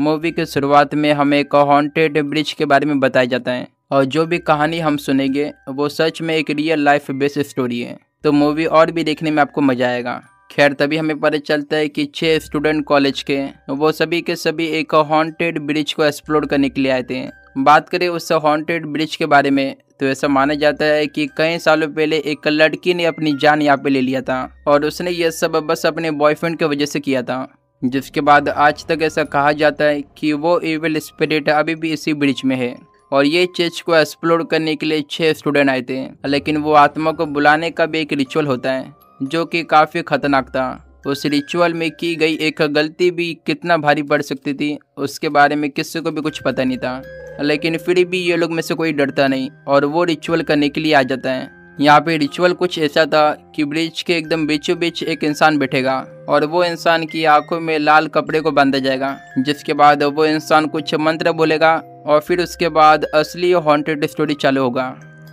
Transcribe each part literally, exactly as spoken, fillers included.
Movie के शुरुआत में हमें एक हॉन्टेड ब्रिज के बारे में बताया जाता है और जो भी कहानी हम सुनेंगे वो सच में एक रियल लाइफ बेस्ड स्टोरी है, तो मूवी और भी देखने में आपको मज़ा आएगा। खैर तभी हमें पता चलता है कि छः स्टूडेंट कॉलेज के वो सभी के सभी एक हॉन्टेड ब्रिज को एक्सप्लोर करने के लिए आए थे। बात करें उस हॉन्टेड ब्रिज के बारे में तो ऐसा माना जाता है कि कई सालों पहले एक लड़की ने अपनी जान यहाँ पे ले लिया था और उसने यह सब बस अपने बॉयफ्रेंड की वजह से किया था, जिसके बाद आज तक ऐसा कहा जाता है कि वो इविल स्पिरिट अभी भी इसी ब्रिज में है और ये चीज को एक्सप्लोर करने के लिए छः स्टूडेंट आए थे। लेकिन वो आत्मा को बुलाने का भी एक रिचुअल होता है जो कि काफ़ी खतरनाक था। उस रिचुअल में की गई एक गलती भी कितना भारी पड़ सकती थी उसके बारे में किसी को भी कुछ पता नहीं था, लेकिन फिर भी ये लोग में से कोई डरता नहीं और वो रिचुअल करने के लिए आ जाता है। यहाँ पे रिचुअल कुछ ऐसा था कि ब्रिज के एकदम बीचों बीच एक इंसान बैठेगा और वो इंसान की आंखों में लाल कपड़े को बांधा जाएगा, जिसके बाद वो इंसान कुछ मंत्र बोलेगा और फिर उसके बाद असली हॉन्टेड स्टोरी चालू होगा।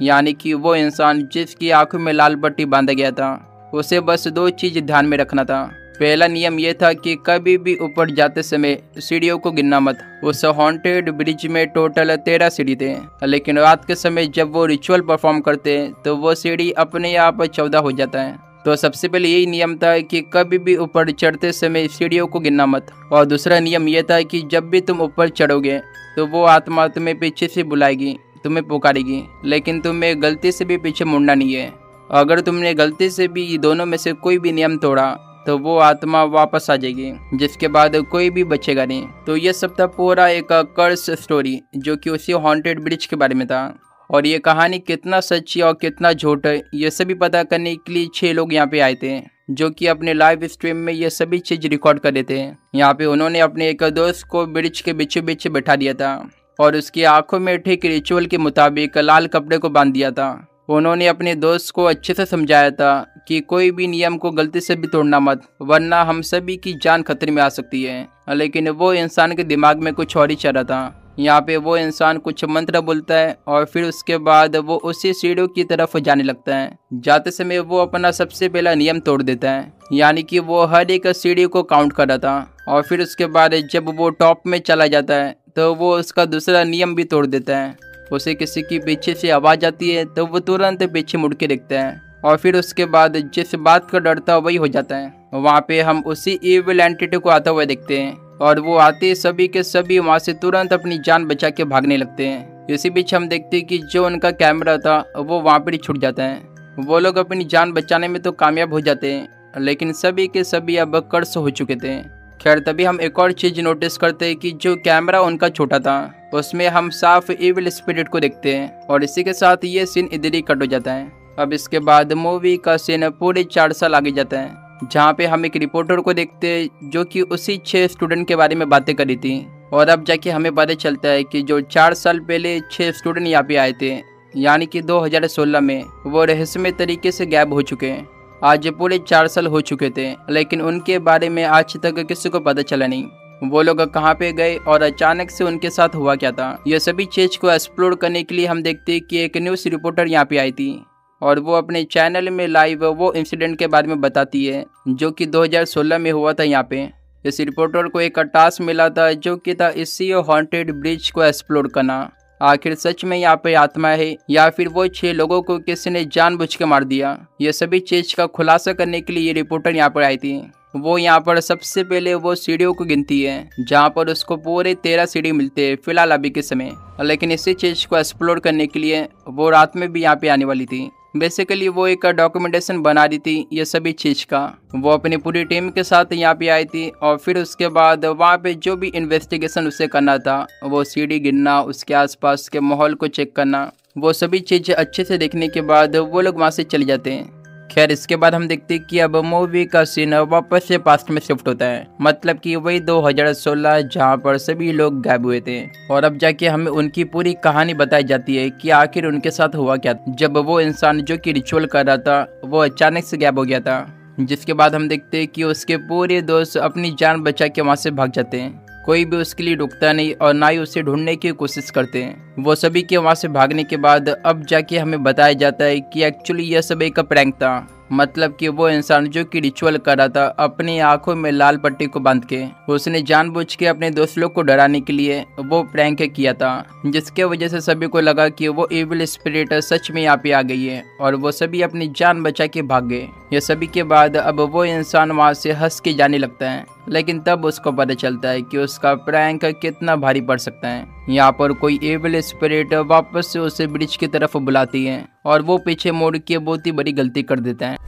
यानी कि वो इंसान जिसकी आंखों में लाल पट्टी बांधा गया था उसे बस दो चीज़ ध्यान में रखना था। पहला नियम यह था कि कभी भी ऊपर जाते समय सीढ़ियों को गिनना मत। उस हॉन्टेड ब्रिज में टोटल तेरह सीढ़ी थे, लेकिन रात के समय जब वो रिचुअल परफॉर्म करते हैं तो वो सीढ़ी अपने आप चौदह हो जाता है। तो सबसे पहले यही नियम था कि कभी भी ऊपर चढ़ते समय सीढ़ियों को गिनना मत। और दूसरा नियम यह था कि जब भी तुम ऊपर चढ़ोगे तो वो आत्मा तुम्हें पीछे से बुलाएगी, तुम्हें पुकारेगी, लेकिन तुम्हें गलती से भी पीछे मुड़ना नहीं है। अगर तुमने गलती से भी दोनों में से कोई भी नियम तोड़ा तो वो आत्मा वापस आ जाएगी, जिसके बाद कोई भी बचेगा नहीं। तो यह सब था पूरा एक कर्स स्टोरी जो कि उसी हॉन्टेड ब्रिज के बारे में था। और ये कहानी कितना सच्ची और कितना झूठ है ये सभी पता करने के लिए छः लोग यहाँ पे आए थे जो कि अपने लाइव स्ट्रीम में ये सभी चीज़ रिकॉर्ड कर देते हैं। यहाँ पे उन्होंने अपने एक दोस्त को ब्रिज के बीचों बीच बैठा दिया था और उसकी आंखों में ठीक रिचुअल के मुताबिक लाल कपड़े को बांध दिया था। उन्होंने अपने दोस्त को अच्छे से समझाया था कि कोई भी नियम को गलती से भी तोड़ना मत, वरना हम सभी की जान खतरे में आ सकती है। लेकिन वो इंसान के दिमाग में कुछ और ही चल रहा था। यहाँ पे वो इंसान कुछ मंत्र बोलता है और फिर उसके बाद वो उसी सीढ़ियों की तरफ जाने लगता है। जाते समय वो अपना सबसे पहला नियम तोड़ देता है, यानी कि वो हर एक सीढ़ी को काउंट कर रहा था। और फिर उसके बाद जब वो टॉप में चला जाता है तो वो उसका दूसरा नियम भी तोड़ देता है। उसे किसी की पीछे से आवाज़ आती है तो वो तुरंत पीछे मुड़ के देखता है और फिर उसके बाद जिस बात का डर था वही हो जाता है। वहाँ पे हम उसी इविल एंटिटी को आता हुआ देखते हैं और वो आते सभी के सभी वहाँ से तुरंत अपनी जान बचा के भागने लगते हैं। इसी बीच हम देखते हैं कि जो उनका कैमरा था वो वहाँ पर ही छूट जाता है। वो लोग अपनी जान बचाने में तो कामयाब हो जाते हैं, लेकिन सभी के सभी अब कर्स हो चुके थे। खैर तभी हम एक और चीज़ नोटिस करते हैं कि जो कैमरा उनका छोटा था उसमें हम साफ इविल स्पिरिट को देखते हैं और इसी के साथ ये सीन इधर ही कट हो जाता है। अब इसके बाद मूवी का सीन पूरे चार साल आगे जाता है, जहाँ पे हम एक रिपोर्टर को देखते हैं जो कि उसी छः स्टूडेंट के बारे में बातें करी थी। और अब जाके हमें पता चलता है कि जो चार साल पहले छः स्टूडेंट यहाँ पे आए थे, यानी कि दो हज़ार सोलह में, वो रहस्यमय तरीके से गायब हो चुके हैं। आज पूरे चार साल हो चुके थे, लेकिन उनके बारे में आज तक किसी को पता चला नहीं। वो लोग कहाँ पे गए और अचानक से उनके साथ हुआ क्या था, यह सभी चीज़ को एक्सप्लोर करने के लिए हम देखते कि एक न्यूज़ रिपोर्टर यहाँ पे आई थी और वो अपने चैनल में लाइव वो इंसिडेंट के बारे में बताती है जो कि दो हज़ार सोलह में हुआ था। यहाँ पे इस रिपोर्टर को एक टास्क मिला था जो कि था इसी हॉन्टेड ब्रिज को एक्सप्लोर करना। आखिर सच में यहाँ पे आत्मा है या फिर वो छह लोगों को किसी ने जानबूझ के मार दिया, ये सभी चीज़ का खुलासा करने के लिए ये रिपोर्टर यहाँ पर आई थी। वो यहाँ पर सबसे पहले वो सीढ़ियों को गिनती है, जहाँ पर उसको पूरे तेरह सीढ़ी मिलते हैं फिलहाल अभी के समय। लेकिन इसी चीज़ को एक्सप्लोर करने के लिए वो रात में भी यहाँ पे आने वाली थी। बेसिकली वो एक डॉक्यूमेंटेशन बना रही थी ये सभी चीज़ का। वो अपनी पूरी टीम के साथ यहाँ पे आई थी और फिर उसके बाद वहाँ पे जो भी इन्वेस्टिगेशन उसे करना था, वो सीढ़ी गिनना, उसके आसपास के माहौल को चेक करना, वो सभी चीज़ें अच्छे से देखने के बाद वो लोग वहाँ से चले जाते हैं। खैर इसके बाद हम देखते हैं कि अब मूवी का सीन वापस से पास्ट में शिफ्ट होता है, मतलब कि वही दो हज़ार सोलह जहाँ पर सभी लोग गायब हुए थे। और अब जाके हमें उनकी पूरी कहानी बताई जाती है कि आखिर उनके साथ हुआ क्या, जब वो इंसान जो कि रिचुअल कर रहा था वो अचानक से गायब हो गया था। जिसके बाद हम देखते हैं कि उसके पूरे दोस्त अपनी जान बचा के वहाँ से भाग जाते हैं। कोई भी उसके लिए रुकता नहीं और ना ही उसे ढूंढने की कोशिश करते हैं। वो सभी के वहाँ से भागने के बाद अब जाके हमें बताया जाता है कि एक्चुअली यह सब एक प्रैंक था, मतलब कि वो इंसान जो कि रिचुअल कर रहा था अपनी आंखों में लाल पट्टी को बांध के, उसने जानबूझ के अपने दोस्त लोग को डराने के लिए वो प्रैंक किया था, जिसके वजह से सभी को लगा कि वो इविल स्पिरिट सच में यहाँ पे आ गई है और वो सभी अपनी जान बचा के भाग गए। ये सभी के बाद अब वो इंसान वहाँ से हंस के जाने लगता है, लेकिन तब उसको पता चलता है कि उसका प्रैंक कितना भारी पड़ सकता है। यहाँ पर कोई एविल स्पिरिट वापस से उसे ब्रिज की तरफ बुलाती है और वो पीछे मोड़ के बहुत ही बड़ी गलती कर देता है।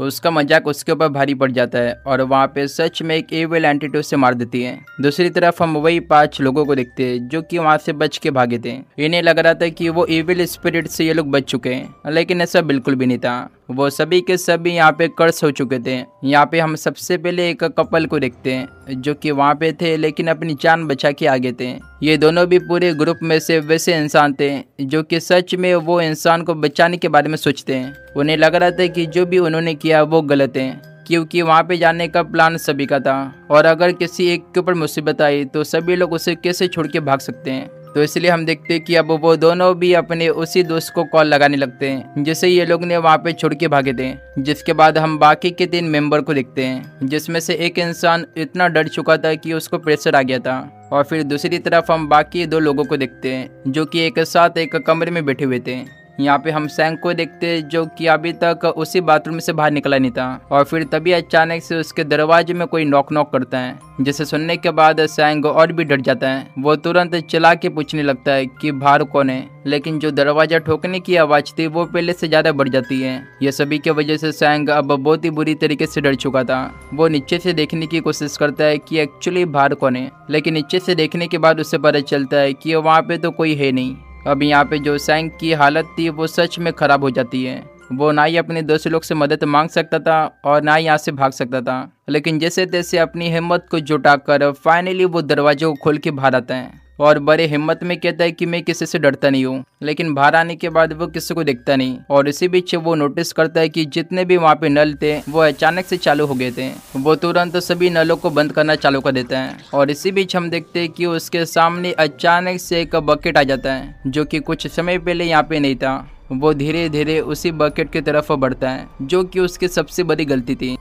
उसका मजाक उसके ऊपर भारी पड़ जाता है और वहाँ पे सच में एक एविल एंटिटी उसे मार देती है। दूसरी तरफ हम वही पांच लोगों को देखते हैं जो कि वहाँ से बच के भागे थे। इन्हें लग रहा था कि वो एविल स्पिरिट से ये लोग बच चुके हैं, लेकिन ऐसा बिल्कुल भी नहीं था। वो सभी के सभी यहाँ पे कर्स हो चुके थे। यहाँ पे हम सबसे पहले एक कपल को देखते हैं जो कि वहाँ पे थे, लेकिन अपनी जान बचा के आगे थे। ये दोनों भी पूरे ग्रुप में से वैसे इंसान थे जो कि सच में वो इंसान को बचाने के बारे में सोचते हैं। उन्हें लग रहा था कि जो भी उन्होंने किया वो गलत है, क्योंकि वहाँ पे जाने का प्लान सभी का था और अगर किसी एक के ऊपर मुसीबत आई तो सभी लोग उसे कैसे छोड़ के भाग सकते हैं। तो इसलिए हम देखते हैं कि अब वो दोनों भी अपने उसी दोस्त को कॉल लगाने लगते हैं जिसे ये लोग ने वहाँ पे छोड़ के भागे थे। जिसके बाद हम बाकी के तीन मेंबर को देखते हैं, जिसमें से एक इंसान इतना डर चुका था कि उसको प्रेशर आ गया था। और फिर दूसरी तरफ हम बाकी दो लोगों को देखते हैं जो कि एक साथ एक कमरे में बैठे हुए थे। यहाँ पे हम सैंग को देखते हैं जो कि अभी तक उसी बाथरूम से बाहर निकला नहीं था और फिर तभी अचानक से उसके दरवाजे में कोई नॉक नॉक करता है, जिसे सुनने के बाद सैंग और भी डर जाता है। वो तुरंत चिल्ला के पूछने लगता है कि बाहर कौन है, लेकिन जो दरवाजा ठोकने की आवाज़ थी वो पहले से ज़्यादा बढ़ जाती है। यह सभी की वजह से सैंग अब बहुत ही बुरी तरीके से डर चुका था। वो नीचे से देखने की कोशिश करता है कि एक्चुअली बाहर कौन है, लेकिन नीचे से देखने के बाद उससे पता चलता है कि वहाँ पे तो कोई है नहीं। अब यहाँ पे जो सैंग की हालत थी वो सच में ख़राब हो जाती है। वो ना ही अपने दोस्त लोग से मदद मांग सकता था और ना ही यहाँ से भाग सकता था, लेकिन जैसे तैसे अपनी हिम्मत को जुटाकर फाइनली वो दरवाजे को खोल के बाहर आता है और बड़े हिम्मत में कहता है कि मैं किसी से डरता नहीं हूँ। लेकिन बाहर आने के बाद वो किसी को देखता नहीं और इसी बीच वो नोटिस करता है कि जितने भी वहाँ पे नल थे वो अचानक से चालू हो गए थे। वो तुरंत सभी नलों को बंद करना चालू कर देता है और इसी बीच हम देखते हैं कि उसके सामने अचानक से एक बकेट आ जाता है जो कि कुछ समय पहले यहाँ पे नहीं था। वो धीरे धीरे उसी बकेट की तरफ बढ़ता है जो कि उसकी सबसे बड़ी गलती थी।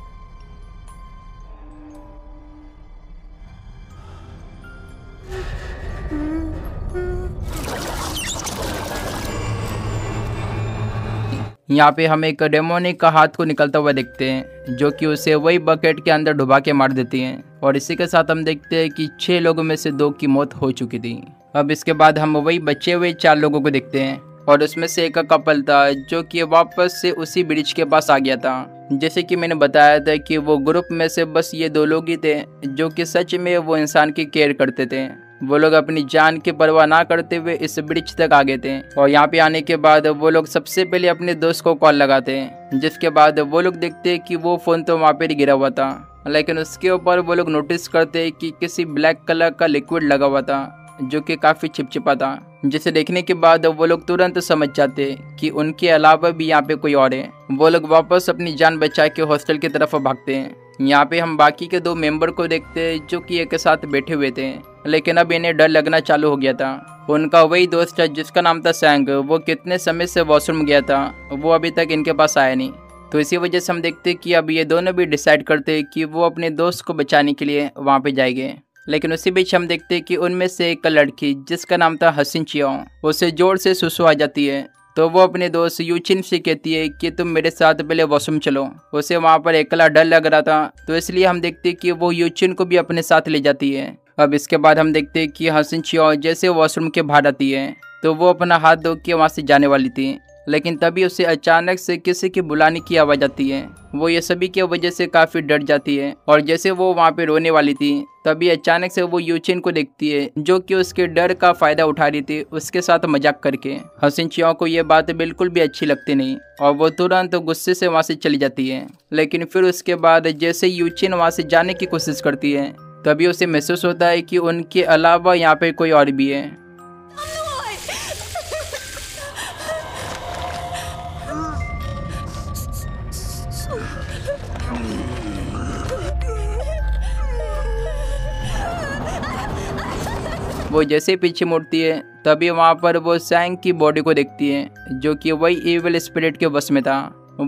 यहाँ पे हम एक डेमोनिक का हाथ को निकलता हुआ देखते हैं जो कि उसे वही बकेट के अंदर डुबा के मार देती हैं और इसी के साथ हम देखते हैं कि छः लोगों में से दो की मौत हो चुकी थी। अब इसके बाद हम वही बचे हुए चार लोगों को देखते हैं और उसमें से एक कपल था जो कि वापस से उसी ब्रिज के पास आ गया था। जैसे कि मैंने बताया था कि वो ग्रुप में से बस ये दो लोग ही थे जो कि सच में वो इंसान की केयर करते थे। वो लोग अपनी जान की परवाह ना करते हुए इस ब्रिज तक आ गए थे और यहाँ पे आने के बाद वो लोग सबसे पहले अपने दोस्त को कॉल लगाते हैं, जिसके बाद वो लोग देखते हैं कि वो फ़ोन तो वहाँ पे गिरा हुआ था, लेकिन उसके ऊपर वो लोग नोटिस करते हैं कि किसी ब्लैक कलर का लिक्विड लगा हुआ था जो कि काफ़ी चिपचिपा था। जिसे देखने के बाद वो लोग तुरंत समझ जाते कि उनके अलावा भी यहाँ पे कोई और है। वो लोग वापस अपनी जान बचा के हॉस्टल की तरफ भागते हैं। यहाँ पे हम बाकी के दो मेंबर को देखते हैं जो कि एक साथ बैठे हुए थे, लेकिन अब इन्हें डर लगना चालू हो गया था। उनका वही दोस्त था जिसका नाम था सैंग, वो कितने समय से वॉशरूम गया था, वो अभी तक इनके पास आया नहीं। तो इसी वजह से हम देखते कि अब ये दोनों भी डिसाइड करते कि वो अपने दोस्त को बचाने के लिए वहाँ पे जाएंगे, लेकिन उसी बीच हम देखते कि उनमें से एक लड़की जिसका नाम था हसिन चियाओ, उसे जोर से सुसु आ जाती है। तो वो अपने दोस्त यूचिन से कहती है कि तुम मेरे साथ पहले वॉशरूम चलो। उसे वहाँ पर अकेला डर लग रहा था, तो इसलिए हम देखते कि वो यूचिन को भी अपने साथ ले जाती है। अब इसके बाद हम देखते हैं कि हसिन चियाओ जैसे वॉशरूम के बाहर आती है तो वो अपना हाथ धो के वहाँ से जाने वाली थी, लेकिन तभी उसे अचानक से किसी के बुलाने की आवाज़ आती है। वो ये सभी की वजह से काफ़ी डर जाती है और जैसे वो वहाँ पे रोने वाली थी तभी अचानक से वो यूचिन को देखती है जो कि उसके डर का फ़ायदा उठा रही थी, उसके साथ मजाक करके। हसिन चियाओ को ये बात बिल्कुल भी अच्छी लगती नहीं और वो तुरंत गुस्से से वहाँ से चली जाती है। लेकिन फिर उसके बाद जैसे यूचिन वहाँ से जाने की कोशिश करती है तभी उसे महसूस होता है कि उनके अलावा यहाँ पर कोई और भी है। वो जैसे पीछे मुड़ती है तभी वहाँ पर वो सैंग की बॉडी को देखती है जो कि वही ईविल स्पिरिट के वश में था।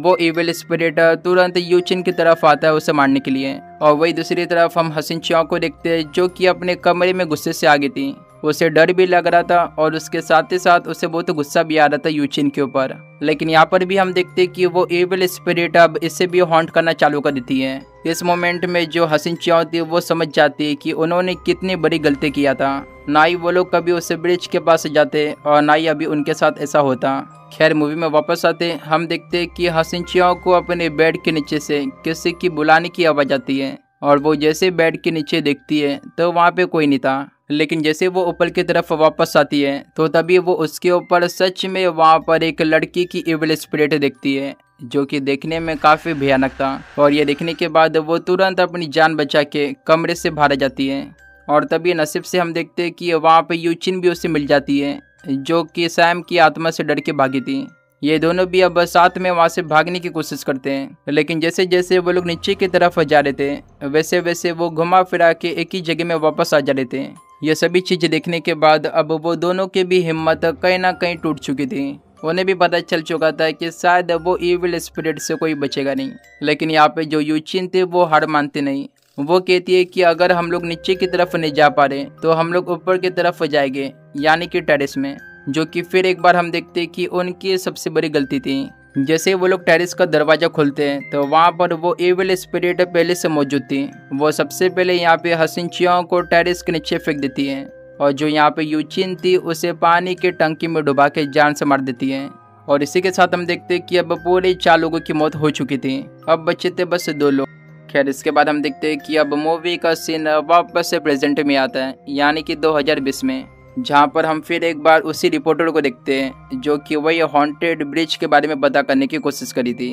वो ईविल स्पिरिट तुरंत यूचिन की तरफ आता है उसे मारने के लिए, और वही दूसरी तरफ हम हसिन चियाओ को देखते हैं जो कि अपने कमरे में गुस्से से आ गई थी। उसे डर भी लग रहा था और उसके साथ ही साथ उसे बहुत गुस्सा भी आ रहा था यूचिन के ऊपर। लेकिन यहाँ पर भी हम देखते हैं कि वो ईविल स्पिरिट अब इससे भी हॉन्ट करना चालू कर देती है। इस मोमेंट में जो हसिन चियाओ थी वो समझ जाती है कि उन्होंने कितनी बड़ी गलती किया था। ना ही वो लोग कभी उस ब्रिज के पास जाते और ना ही अभी उनके साथ ऐसा होता। खैर मूवी में वापस आते हम देखते कि हसिन चियाओ को अपने बेड के नीचे से किसी की बुलाने की आवाज़ आती है, और वो जैसे बेड के नीचे देखती है तो वहाँ पे कोई नहीं था। लेकिन जैसे वो ऊपर की तरफ वापस आती है तो तभी वो उसके ऊपर सच में वहाँ पर एक लड़की की इविल स्पिरिट देखती है जो कि देखने में काफ़ी भयानक था। और ये देखने के बाद वो तुरंत अपनी जान बचा के कमरे से बाहर जाती है, और तभी नसीब से हम देखते हैं कि वहाँ पे यूचिन भी उसे मिल जाती है जो कि सैम की आत्मा से डर के भागी थी। ये दोनों भी अब साथ में वहाँ से भागने की कोशिश करते हैं, लेकिन जैसे जैसे वो लोग नीचे की तरफ जा रहे थे वैसे वैसे वो घुमा फिरा के एक ही जगह में वापस आ जा रहे थे। ये सभी चीज़ें देखने के बाद अब वो दोनों की भी हिम्मत कहीं ना कहीं टूट चुकी थी। उन्हें भी पता चल चुका था कि शायद वो ईविल स्पिरिट से कोई बचेगा नहीं। लेकिन यहाँ पे जो यूचिन थे वो हार मानते नहीं। वो कहती है कि अगर हम लोग नीचे की तरफ नहीं जा पा रहे तो हम लोग ऊपर की तरफ जाएंगे, यानी कि टेरेस में, जो कि फिर एक बार हम देखते कि उनकी सबसे बड़ी गलती थी। जैसे वो लोग टेरेस का दरवाज़ा खोलते हैं तो वहाँ पर वो ईविल स्पिरिट पहले से मौजूद थी। वो सबसे पहले यहाँ पे हसिन चियाओ को टेरेस के नीचे फेंक देती है, और जो यहाँ पे यूचिन थी उसे पानी के टंकी में डुबा के जान से मार देती है। और इसी के साथ हम देखते हैं कि अब पूरे चार लोगों की मौत हो चुकी थी, अब बचे थे बस दो लोग। खैर इसके बाद हम देखते हैं कि अब मूवी का सीन वापस से प्रेजेंट में आता है, यानी कि दो हज़ार बीस में, जहाँ पर हम फिर एक बार उसी रिपोर्टर को देखते हैं जो कि वही हॉन्टेड ब्रिज के बारे में पता करने की कोशिश करी थी।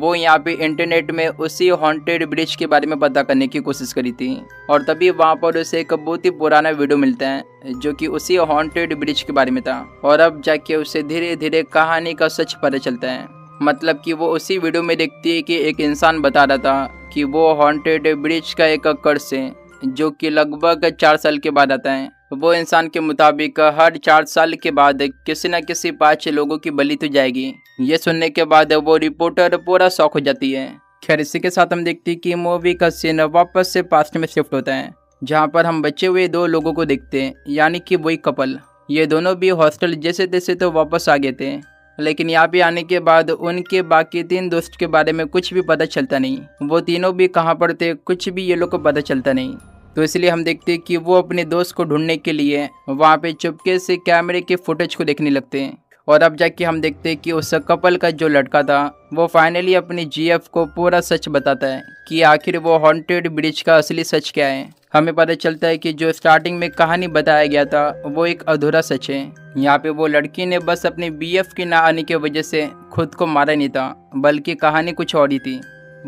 वो यहाँ पे इंटरनेट में उसी हॉन्टेड ब्रिज के बारे में पता करने की कोशिश करी थी, और तभी वहाँ पर उसे एक बहुत ही पुराना वीडियो मिलता है जो कि उसी हॉन्टेड ब्रिज के बारे में था। और अब जाके उसे धीरे धीरे कहानी का सच पता चलता है। मतलब कि वो उसी वीडियो में देखती है कि एक इंसान बता रहा था कि वो हॉन्टेड ब्रिज का एक कर्स है जो कि लगभग चार साल के बाद आता है। वो इंसान के मुताबिक हर चार साल के बाद किसी न किसी पाँच लोगों की बलि तो जाएगी। ये सुनने के बाद वो रिपोर्टर पूरा शॉक हो जाती है। खैर इसी के साथ हम देखते हैं कि मूवी का सीन वापस से पास्ट में शिफ्ट होता है, जहाँ पर हम बचे हुए दो लोगों को देखते हैं, यानी कि वही कपल। ये दोनों भी हॉस्टल जैसे तैसे तो वापस आ गए थे, लेकिन यहाँ पे आने के बाद उनके बाकी तीन दोस्त के बारे में कुछ भी पता चलता नहीं। वो तीनों भी कहाँ पर थे कुछ भी ये लोग को पता चलता नहीं, तो इसलिए हम देखते हैं कि वो अपने दोस्त को ढूंढने के लिए वहाँ पे चुपके से कैमरे के फुटेज को देखने लगते हैं। और अब जाके हम देखते हैं कि उस कपल का जो लड़का था वो फाइनली अपने जीएफ को पूरा सच बताता है कि आखिर वो हॉन्टेड ब्रिज का असली सच क्या है। हमें पता चलता है कि जो स्टार्टिंग में कहानी बताया गया था वो एक अधूरा सच है। यहाँ पे वो लड़की ने बस अपने बीएफ के ना आने की वजह से खुद को मारा नहीं था, बल्कि कहानी कुछ और ही थी।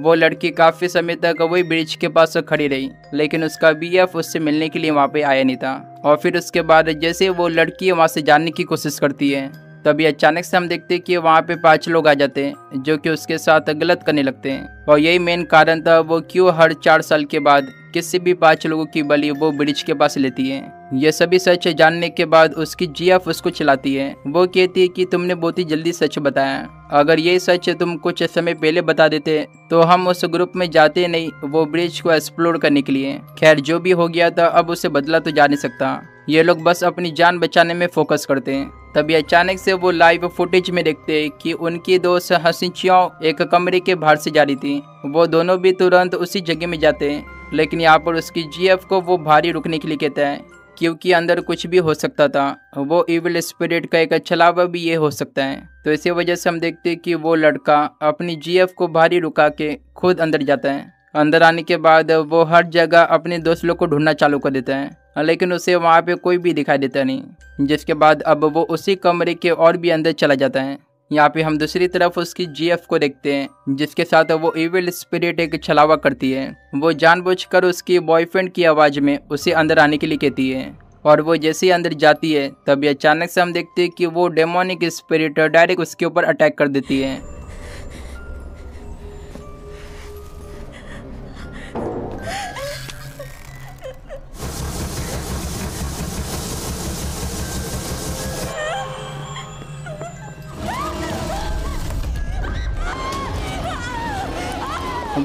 वो लड़की काफ़ी समय तक वही ब्रिज के पास खड़ी रही, लेकिन उसका बीएफ उससे मिलने के लिए वहाँ पे आया नहीं था। और फिर उसके बाद जैसे वो लड़की वहाँ से जाने की कोशिश करती है तभी अचानक से हम देखते हैं कि वहाँ पे पांच लोग आ जाते हैं जो कि उसके साथ गलत करने लगते हैं। और यही मेन कारण था वो क्यों हर चार साल के बाद किसी भी पाँच लोगों की बलि वो ब्रिज के पास लेती है। ये सभी सच जानने के बाद उसकी जीएफ उसको चिल्लाती है। वो कहती है कि तुमने बहुत ही जल्दी सच बताया, अगर ये सच तुम कुछ समय पहले बता देते तो हम उस ग्रुप में जाते नहीं वो ब्रिज को एक्सप्लोर करने के लिए। खैर जो भी हो गया था अब उसे बदला तो जा नहीं सकता। ये लोग बस अपनी जान बचाने में फोकस करते हैं। तभी अचानक से वो लाइव फुटेज में देखते हैं कि उनकी दोस्त हसिन चियाओ एक कमरे के बाहर से जा रही थी। वो दोनों भी तुरंत उसी जगह में जाते हैं, लेकिन यहाँ पर उसकी जीएफ को वो भारी रुकने के लिए कहता है क्योंकि अंदर कुछ भी हो सकता था, वो ईविल स्पिरिट का एक छलावा भी ये हो सकता है। तो इसी वजह से हम देखते हैं कि वो लड़का अपनी जीएफ को भारी रुका के खुद अंदर जाता है। अंदर आने के बाद वो हर जगह अपने दोस्त लोग को ढूंढना चालू कर देता है, लेकिन उसे वहाँ पे कोई भी दिखाई देता नहीं, जिसके बाद अब वो उसी कमरे के और भी अंदर चला जाता है। यहाँ पे हम दूसरी तरफ उसकी जीएफ को देखते हैं जिसके साथ वो ईविल स्पिरिट एक छलावा करती है। वो जानबूझकर उसकी बॉयफ्रेंड की आवाज़ में उसे अंदर आने के लिए कहती है, और वो जैसे ही अंदर जाती है तभी अचानक से हम देखते हैं कि वो डेमोनिक स्पिरिट डायरेक्ट उसके ऊपर अटैक कर देती है।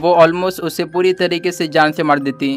वो ऑलमोस्ट उसे पूरी तरीके से जान से मार देती,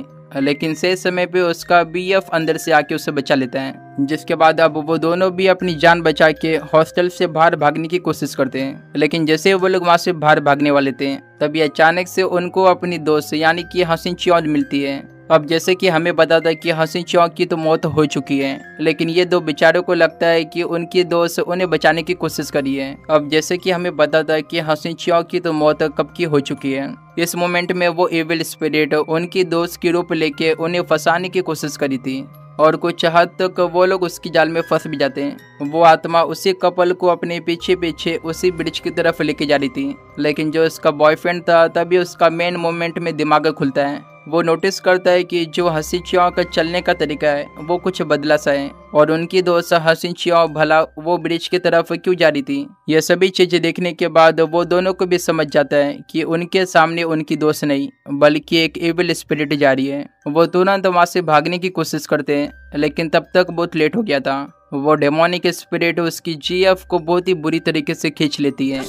लेकिन सही समय पे उसका बीएफ अंदर से आके उसे बचा लेता है, जिसके बाद अब वो दोनों भी अपनी जान बचा के हॉस्टल से बाहर भागने की कोशिश करते हैं। लेकिन जैसे वो लोग वहाँ से बाहर भागने वाले थे, तभी अचानक से उनको अपनी दोस्त यानी कि हसीन चौंद मिलती है। अब जैसे कि हमें पता था कि हसीन चौंद की तो मौत हो चुकी है, लेकिन ये दो बेचारों को लगता है कि उनकी दोस्त उन्हें बचाने की कोशिश करी है। अब जैसे कि हमें पता था कि हसीन चौंद की तो मौत कब की हो चुकी है। इस मोमेंट में वो एविल स्पिरिट उनकी दोस्त की रूप लेके उन्हें फंसाने की कोशिश करी थी, और कुछ हद तक वो लोग उसकी जाल में फंस भी जाते हैं। वो आत्मा उसी कपल को अपने पीछे पीछे उसी ब्रिज की तरफ लेके जा रही थी, लेकिन जो उसका बॉयफ्रेंड था, तभी उसका मेन मोमेंट में दिमाग खुलता है। वो नोटिस करता है कि जो हसीन चौंद का चलने का तरीका है वो कुछ बदला सा है, और उनकी दोस्त हसीन चौंद भला वो ब्रिज की तरफ क्यों जा रही थी। ये सभी चीज़ें देखने के बाद वो दोनों को भी समझ जाता है कि उनके सामने उनकी दोस्त नहीं बल्कि एक एविल स्पिरिट जा रही है। वो तुरंत वहाँ से भागने की कोशिश करते हैं, लेकिन तब तक बहुत लेट हो गया था। वो डेमोनिक स्पिरिट उसकी जीएफ को बहुत ही बुरी तरीके से खींच लेती है।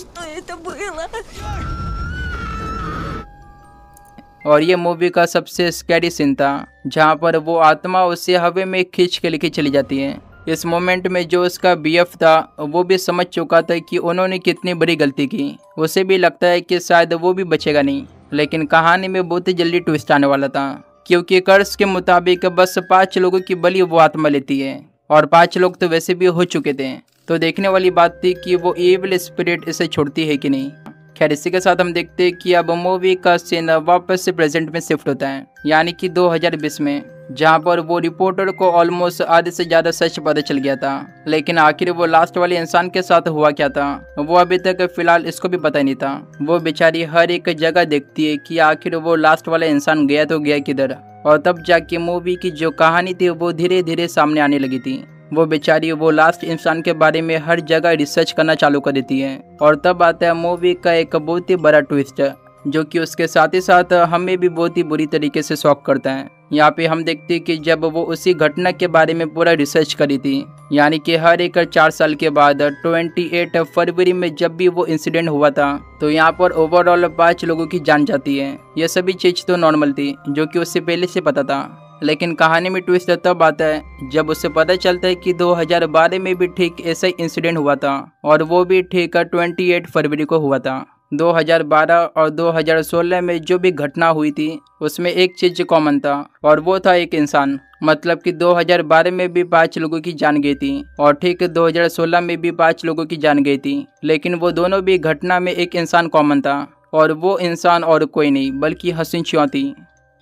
और ये मूवी का सबसे स्कैरी सीन था, जहाँ पर वो आत्मा उसे हवा में खींच के लेके चली जाती है। इस मोमेंट में जो उसका बीएफ था वो भी समझ चुका था कि उन्होंने कितनी बड़ी गलती की। उसे भी लगता है कि शायद वो भी बचेगा नहीं, लेकिन कहानी में बहुत ही जल्दी ट्विस्ट आने वाला था, क्योंकि कर्स के मुताबिक बस पाँच लोगों की बलि वो आत्मा लेती है, और पाँच लोग तो वैसे भी हो चुके थे। तो देखने वाली बात थी कि वो एविल स्पिरिट इसे छोड़ती है कि नहीं। खैर, इसी के साथ हम देखते हैं कि अब मूवी का सीन वापस से प्रेजेंट में शिफ्ट होता है, यानी कि दो हज़ार बीस में, जहां पर वो रिपोर्टर को ऑलमोस्ट आधे से ज़्यादा सच पता चल गया था, लेकिन आखिर वो लास्ट वाले इंसान के साथ हुआ क्या था वो अभी तक फिलहाल इसको भी पता नहीं था। वो बेचारी हर एक जगह देखती है कि आखिर वो लास्ट वाला इंसान गया तो गया किधर, और तब जाके मूवी की जो कहानी थी वो धीरे धीरे सामने आने लगी थी। वो बेचारी वो लास्ट इंसान के बारे में हर जगह रिसर्च करना चालू कर देती है, और तब आता है मूवी का एक बहुत ही बड़ा ट्विस्ट, जो कि उसके साथ ही साथ हमें भी बहुत ही बुरी तरीके से शॉक करता है। यहाँ पे हम देखते हैं कि जब वो उसी घटना के बारे में पूरा रिसर्च करी थी, यानी कि हर एक चार साल के बाद अट्ठाईस फरवरी में जब भी वो इंसिडेंट हुआ था, तो यहाँ पर ओवरऑल पाँच लोगों की जान जाती है। यह सभी चीज़ तो नॉर्मल थी, जो कि उससे पहले से पता था, लेकिन कहानी में ट्विस्ट तब आता है जब उसे पता चलता है कि दो हज़ार बारह में भी ठीक ऐसा ही इंसिडेंट हुआ था, और वो भी ठीक अट्ठाईस फरवरी को हुआ था। दो हज़ार बारह और दो हज़ार सोलह में जो भी घटना हुई थी उसमें एक चीज़ कॉमन था, और वो था एक इंसान। मतलब कि दो हज़ार बारह में भी पाँच लोगों की जान गई थी, और ठीक दो हज़ार सोलह में भी पाँच लोगों की जान गई थी, लेकिन वो दोनों भी घटना में एक इंसान कॉमन था, और वो इंसान और कोई नहीं बल्कि हसीन चौंद थी।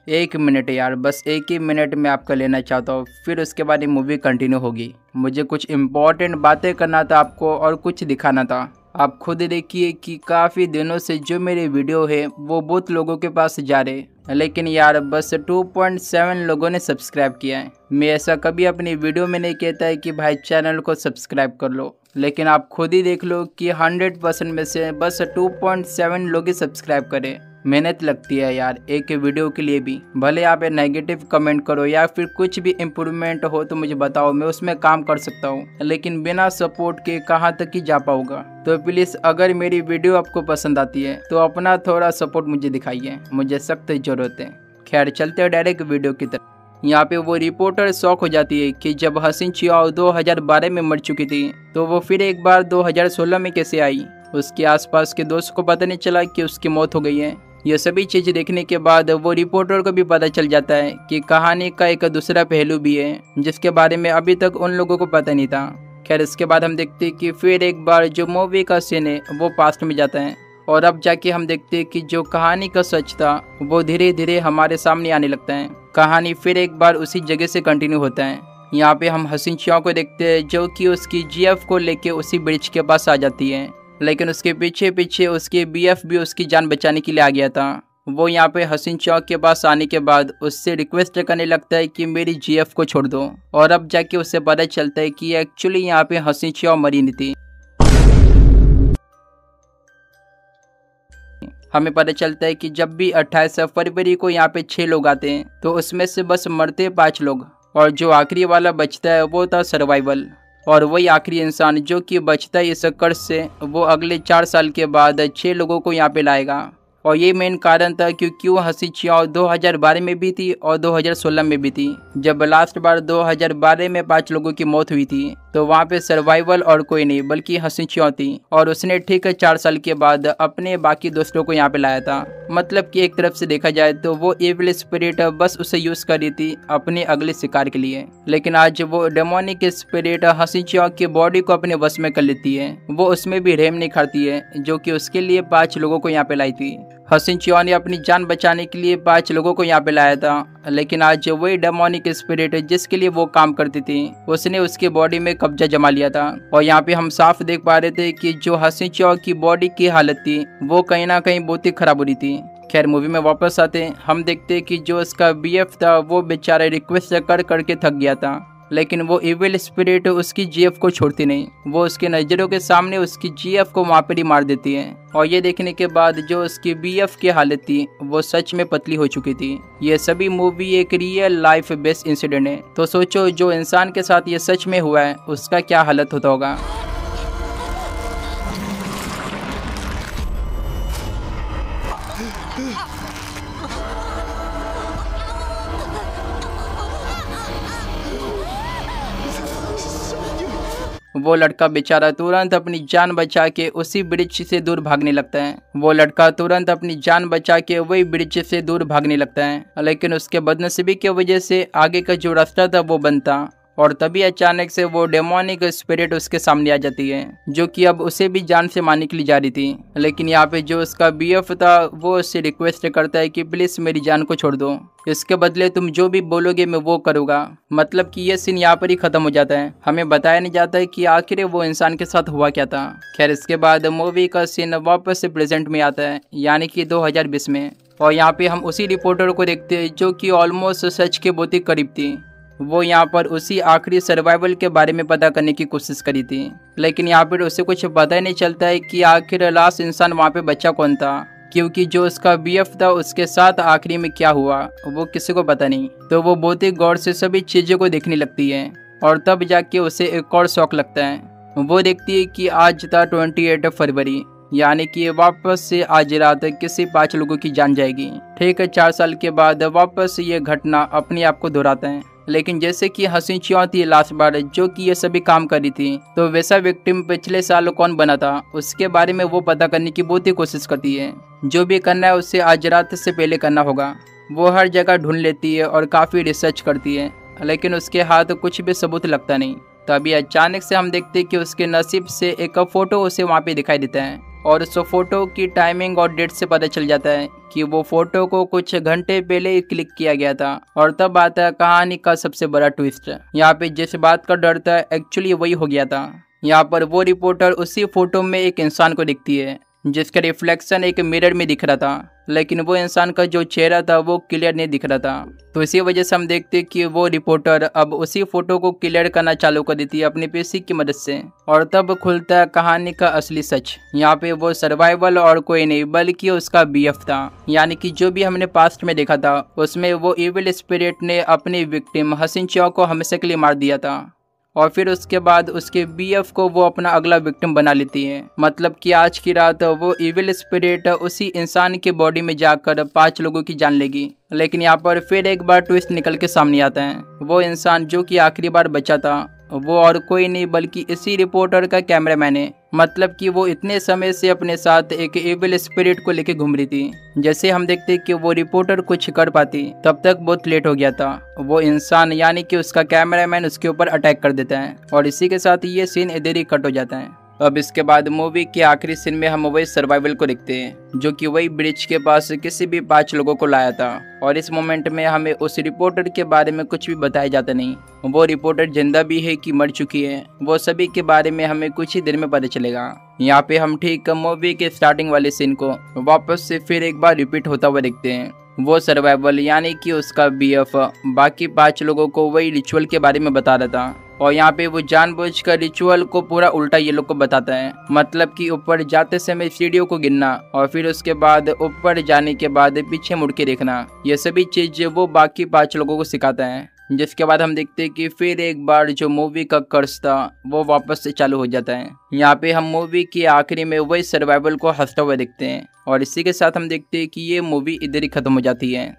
एक मिनट यार, बस एक ही मिनट में आपका लेना चाहता हूँ, फिर उसके बाद ये मूवी कंटिन्यू होगी। मुझे कुछ इम्पोर्टेंट बातें करना था आपको, और कुछ दिखाना था। आप खुद देखिए कि काफ़ी दिनों से जो मेरे वीडियो है वो बहुत लोगों के पास जा रहे, लेकिन यार बस दो पॉइंट सात लोगों ने सब्सक्राइब किया है। मैं ऐसा कभी अपनी वीडियो में नहीं कहता है कि भाई चैनल को सब्सक्राइब कर लो, लेकिन आप खुद ही देख लो कि सौ परसेंट में से बस दो पॉइंट सात लोग ही सब्सक्राइब करें। मेहनत लगती है यार एक वीडियो के लिए भी। भले आप नेगेटिव कमेंट करो या फिर कुछ भी इम्प्रूवमेंट हो तो मुझे बताओ, मैं उसमें काम कर सकता हूँ, लेकिन बिना सपोर्ट के कहाँ तक ही जा पाऊँगा। तो प्लीज़ अगर मेरी वीडियो आपको पसंद आती है तो अपना थोड़ा सपोर्ट मुझे दिखाइए, मुझे सख्त ज़रूरत है। खैर, चलते हैं डायरेक्ट वीडियो की तरफ। यहाँ पे वो रिपोर्टर शॉक हो जाती है कि जब हसीन चौंद दो हज़ार बारह में मर चुकी थी, तो वो फिर एक बार दो हज़ार सोलह में कैसे आई। उसके आसपास के दोस्त को पता नहीं चला कि उसकी मौत हो गई है। ये सभी चीज़ें देखने के बाद वो रिपोर्टर को भी पता चल जाता है कि कहानी का एक दूसरा पहलू भी है, जिसके बारे में अभी तक उन लोगों को पता नहीं था। खैर, इसके बाद हम देखते हैं कि फिर एक बार जो मूवी का सीन है वो पास्ट में जाता है, और अब जाके हम देखते हैं कि जो कहानी का सच था वो धीरे धीरे हमारे सामने आने लगता है। कहानी फिर एक बार उसी जगह से कंटिन्यू होता है। यहाँ पे हम हसीन चौंद को देखते हैं, जो कि उसकी जीएफ को लेके उसी ब्रिज के पास आ जाती है, लेकिन उसके पीछे पीछे उसके बीएफ भी उसकी जान बचाने के लिए आ गया था। वो यहाँ पे हसीन चौंद के पास आने के बाद उससे रिक्वेस्ट करने लगता है कि मेरी जीएफ को छोड़ दो, और अब जाके उसे पता चलता है कि एक्चुअली यहाँ पे हसीन चौंद मरी नहीं थी। हमें पता चलता है कि जब भी अट्ठाईस फरवरी को यहाँ पे छः लोग आते हैं, तो उसमें से बस मरते पाँच लोग, और जो आखिरी वाला बचता है वो था सर्वाइवल, और वही आखिरी इंसान जो कि बचता है इस कर्ज से वो अगले चार साल के बाद छः लोगों को यहाँ पे लाएगा। और ये मेन कारण था क्योंकि वो हंसी छियाव दो हज़ार बारह में भी थी और दो हज़ार सोलह में भी थी, जब लास्ट बार दो हज़ार बारह में पांच लोगों की मौत हुई थी। तो वहाँ पे सर्वाइवल और कोई नहीं बल्कि हंसी छियाव थी, और उसने ठीक चार साल के बाद अपने बाकी दोस्तों को यहाँ पे लाया था। मतलब कि एक तरफ से देखा जाए तो वो एविल स्पिरिट बस उसे यूज कर रही थी अपने अगले शिकार के लिए, लेकिन आज वो डेमोनिक स्पिरिट हंसी छियाव की बॉडी को अपने वश में कर लेती है। वो उसमें भी रेम नहीं खाती है, जो कि उसके लिए पांच लोगों को यहाँ पे लाई थी। हसीन चियो ने अपनी जान बचाने के लिए पांच लोगों को यहाँ पे लाया था, लेकिन आज वही डेमोनिक स्पिरिट जिसके लिए वो काम करती थी उसने उसके बॉडी में कब्जा जमा लिया था। और यहाँ पे हम साफ देख पा रहे थे कि जो हसीन चियो की बॉडी की हालत थी वो कहीं ना कहीं बहुत ही खराब हो रही थी। खैर मूवी में वापस आते हम देखते कि जो उसका बीएफ था वो बेचारा रिक्वेस्ट कर करके थक गया था, लेकिन वो इविल स्पिरिट उसकी जीएफ को छोड़ती नहीं। वो उसके नज़रों के सामने उसकी जीएफ को वहाँ पर ही मार देती है, और ये देखने के बाद जो उसकी बीएफ की हालत थी वो सच में पतली हो चुकी थी। ये सभी मूवी एक रियल लाइफ बेस्ड इंसिडेंट है, तो सोचो जो इंसान के साथ ये सच में हुआ है उसका क्या हालत होता होगा। वो लड़का बेचारा तुरंत अपनी जान बचा के उसी ब्रिज से दूर भागने लगता है वो लड़का तुरंत अपनी जान बचा के वही ब्रिज से दूर भागने लगता है, लेकिन उसके बदनसीबी की वजह से आगे का जो रास्ता था वो बंद था। और तभी अचानक से वो डेमोनिक स्पिरिट उसके सामने आ जाती है, जो कि अब उसे भी जान से मारने के लिए जा रही थी। लेकिन यहाँ पे जो उसका बीएफ था वो उससे रिक्वेस्ट करता है कि प्लीज़ मेरी जान को छोड़ दो, इसके बदले तुम जो भी बोलोगे मैं वो करूँगा। मतलब कि ये सीन यहाँ पर ही ख़त्म हो जाता है, हमें बताया नहीं जाता है कि आखिर वो इंसान के साथ हुआ क्या था। खैर इसके बाद मूवी का सीन वापस से प्रेजेंट में आता है, यानी कि दो हज़ार बीस में, और यहाँ पर हम उसी रिपोर्टर को देखते हैं जो कि ऑलमोस्ट सच के बहुत ही करीब थी। वो यहाँ पर उसी आखिरी सर्वाइवल के बारे में पता करने की कोशिश करी थी, लेकिन यहाँ पर उसे कुछ पता ही नहीं चलता है कि आखिर लास्ट इंसान वहाँ पे बचा कौन था, क्योंकि जो उसका बीएफ था उसके साथ आखिरी में क्या हुआ वो किसी को पता नहीं। तो वो बहुत ही गौर से सभी चीज़ों को देखने लगती है, और तब जाके उसे एक और शौक लगता है। वो देखती है कि आज था अट्ठाईस फरवरी, यानी कि वापस से आज रात किसी पाँच लोगों की जान जाएगी। ठीक है चार साल के बाद वापस ये घटना अपने आप को दोहराते हैं, लेकिन जैसे कि हसीन चियाव थी लास्ट बार जो कि ये सभी काम कर रही थी, तो वैसा विक्टिम पिछले साल कौन बना था उसके बारे में वो पता करने की बहुत ही कोशिश करती है। जो भी करना है उसे आज रात से पहले करना होगा। वो हर जगह ढूंढ लेती है और काफ़ी रिसर्च करती है, लेकिन उसके हाथ कुछ भी सबूत लगता नहीं। तभी अचानक से हम देखते हैं कि उसके नसीब से एक फ़ोटो उसे वहाँ पर दिखाई देता है, और उस फोटो की टाइमिंग और डेट से पता चल जाता है कि वो फोटो को कुछ घंटे पहले ही क्लिक किया गया था। और तब आता है कहानी का सबसे बड़ा ट्विस्ट, यहाँ पे जिस बात का डर था एक्चुअली वही हो गया था। यहाँ पर वो रिपोर्टर उसी फोटो में एक इंसान को दिखती है जिसका रिफ्लेक्शन एक मिरर में दिख रहा था, लेकिन वो इंसान का जो चेहरा था वो क्लियर नहीं दिख रहा था। तो इसी वजह से हम देखते हैं कि वो रिपोर्टर अब उसी फोटो को क्लियर करना चालू कर देती है अपने पीसी की मदद से, और तब खुलता है कहानी का असली सच। यहाँ पे वो सर्वाइवल और कोई नहीं बल्कि उसका बीएफ था, यानी कि जो भी हमने पास्ट में देखा था उसमें वो इविल स्पिरिट ने अपनी विक्टिम हसीन चियाव को हमेशा के लिए मार दिया था, और फिर उसके बाद उसके बीएफ को वो अपना अगला विक्टिम बना लेती है। मतलब कि आज की रात वो इविल स्पिरिट उसी इंसान के बॉडी में जाकर पांच लोगों की जान लेगी। लेकिन यहाँ पर फिर एक बार ट्विस्ट निकल के सामने आता है, वो इंसान जो कि आखिरी बार बचा था वो और कोई नहीं बल्कि इसी रिपोर्टर का कैमरामैन है। मतलब कि वो इतने समय से अपने साथ एक इविल स्पिरिट को लेके घूम रही थी। जैसे हम देखते कि वो रिपोर्टर कुछ कर पाती तब तक बहुत लेट हो गया था, वो इंसान यानी कि उसका कैमरामैन उसके ऊपर अटैक कर देता है, और इसी के साथ ये सीन इधर ही कट हो जाता है। अब इसके बाद मूवी के आखिरी सीन में हम वही सर्वाइवल को देखते हैं जो कि वही ब्रिज के पास किसी भी पांच लोगों को लाया था, और इस मोमेंट में हमें उस रिपोर्टर के बारे में कुछ भी बताया जाता नहीं। वो रिपोर्टर जिंदा भी है कि मर चुकी है वो सभी के बारे में हमें कुछ ही देर में पता चलेगा। यहाँ पे हम ठीक मूवी के स्टार्टिंग वाले सीन को वापस से फिर एक बार रिपीट होता हुआ देखते हैं। वो सर्वाइवल यानी कि उसका बीएफ बाकी पांच लोगों को वही रिचुअल के बारे में बता रहा था, और यहाँ पे वो जानबूझकर रिचुअल को पूरा उल्टा ये लोग को बताता है। मतलब कि ऊपर जाते समय सीढ़ियों को गिनना और फिर उसके बाद ऊपर जाने के बाद पीछे मुड़ के देखना, ये सभी चीज़ वो बाकी पांच लोगों को सिखाता है। जिसके बाद हम देखते हैं कि फिर एक बार जो मूवी का कर्ज था वो वापस से चालू हो जाता है। यहाँ पे हम मूवी के आखिरी में वही सर्वाइवल को हंसता हुआ देखते हैं और इसी के साथ हम देखते हैं कि ये मूवी इधर ही ख़त्म हो जाती है,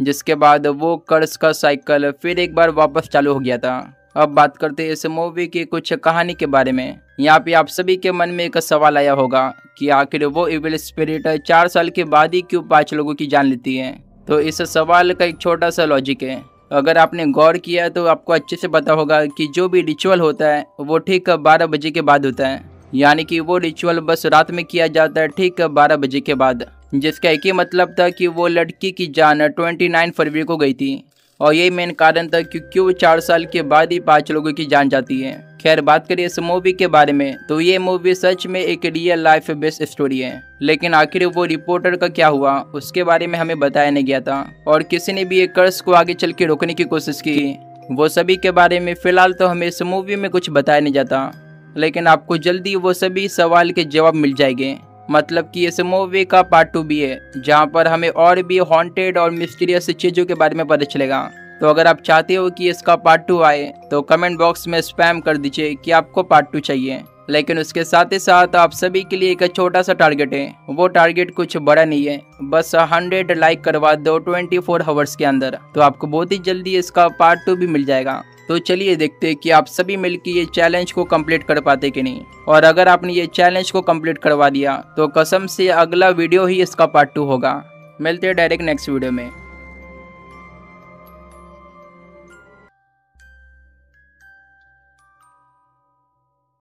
जिसके बाद वो कर्ज का साइकिल फिर एक बार वापस चालू हो गया था। अब बात करते हैं इस मूवी की कुछ कहानी के बारे में। यहाँ पे आप सभी के मन में एक सवाल आया होगा कि आखिर वो इविल स्पिरिट चार साल के बाद ही क्यों पाँच लोगों की जान लेती है। तो इस सवाल का एक छोटा सा लॉजिक है, अगर आपने गौर किया तो आपको अच्छे से पता होगा कि जो भी रिचुअल होता है वो ठीक बारह बजे के बाद होता है, यानी कि वो रिचुअल बस रात में किया जाता है ठीक बारह बजे के बाद, जिसका एक ही मतलब था कि वो लड़की की जान उनतीस फरवरी को गई थी और यही मेन कारण था कि क्यों चार साल के बाद ही पाँच लोगों की जान जाती है। खैर बात करिए इस मूवी के बारे में, तो ये मूवी सच में एक रियल लाइफ बेस्ड स्टोरी है, लेकिन आखिर वो रिपोर्टर का क्या हुआ उसके बारे में हमें बताया नहीं गया था और किसी ने भी एक कर्ज को आगे चल के रोकने की कोशिश की, वो सभी के बारे में फिलहाल तो हमें इस मूवी में कुछ बताया नहीं जाता, लेकिन आपको जल्दी वो सभी सवाल के जवाब मिल जाएंगे। मतलब कि इस मूवी का पार्ट टू भी है, जहाँ पर हमें और भी हॉन्टेड और मिस्टीरियस चीज़ों के बारे में पता चलेगा। तो अगर आप चाहते हो कि इसका पार्ट टू आए तो कमेंट बॉक्स में स्पैम कर दीजिए कि आपको पार्ट टू चाहिए, लेकिन उसके साथ ही साथ आप सभी के लिए एक छोटा सा टारगेट है। वो टारगेट कुछ बड़ा नहीं है, बस हंड्रेड लाइक करवा दो चौबीस आवर्स के अंदर, तो आपको बहुत ही जल्दी इसका पार्ट टू भी मिल जाएगा। तो चलिए देखते हैं कि आप सभी मिलकर ये चैलेंज को कंप्लीट कर पाते कि नहीं, और अगर आपने ये चैलेंज को कंप्लीट करवा दिया तो कसम से अगला वीडियो ही इसका पार्ट टू होगा। मिलते हैं डायरेक्ट नेक्स्ट वीडियो में।